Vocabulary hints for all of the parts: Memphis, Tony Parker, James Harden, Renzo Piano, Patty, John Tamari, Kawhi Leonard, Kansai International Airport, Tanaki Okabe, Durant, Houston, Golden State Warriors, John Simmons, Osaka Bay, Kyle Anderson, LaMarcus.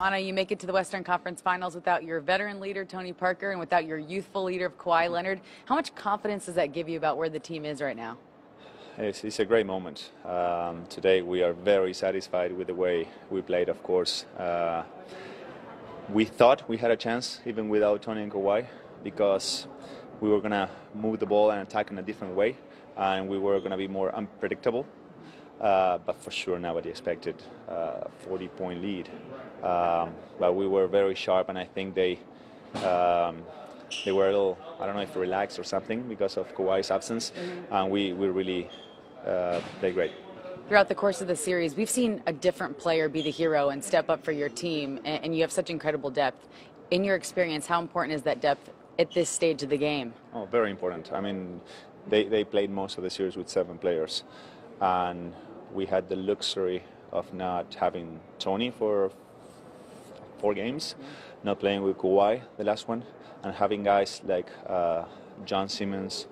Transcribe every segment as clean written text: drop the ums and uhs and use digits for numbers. Anna, you make it to the Western Conference Finals without your veteran leader, Tony Parker, and without your youthful leader of Kawhi Leonard. How much confidence does that give you about where the team is right now? It's a great moment. Today we are very satisfied with the way we played, of course. We thought we had a chance, even without Tony and Kawhi, because we were going to move the ball and attack in a different way, and we were going to be more unpredictable. But for sure nobody expected a 40-point lead. But we were very sharp, and I think they were a little, I don't know if relaxed or something because of Kawhi's absence, and we really played great. Throughout the course of the series, we've seen a different player be the hero and step up for your team, and you have such incredible depth. In your experience, how important is that depth at this stage of the game? Oh, very important. I mean, they played most of the series with 7 players, and we had the luxury of not having Tony for 4 games, not playing with Kawhi the last one, and having guys like John Simmons,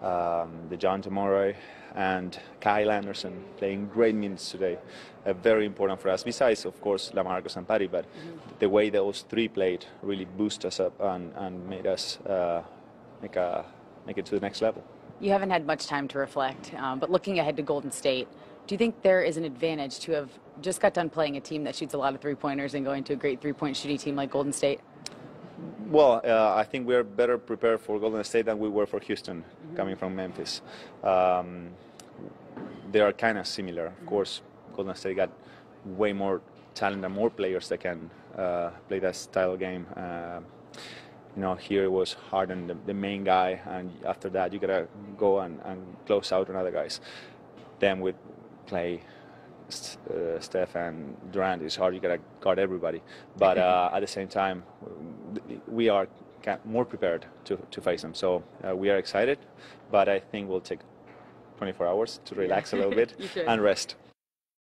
the John Tamari, and Kyle Anderson playing great minutes today. Very important for us, besides, of course, LaMarcus and Patty, but the way those 3 played really boosted us up and made us make it to the next level. You haven't had much time to reflect, but looking ahead to Golden State, do you think there is an advantage to have just got done playing a team that shoots a lot of three-pointers and going to a great three-point shooting team like Golden State? Well, I think we are better prepared for Golden State than we were for Houston, coming from Memphis. They are kind of similar. Of course, Golden State got way more talent and more players that can play that style game. You know, here it was Harden, the main guy, and after that you gotta go and close out on other guys. Then with Clay, Steph, and Durant, it's hard. You gotta guard everybody. But at the same time, we are more prepared to face them. So we are excited, but I think we'll take 24 hours to relax a little bit and rest.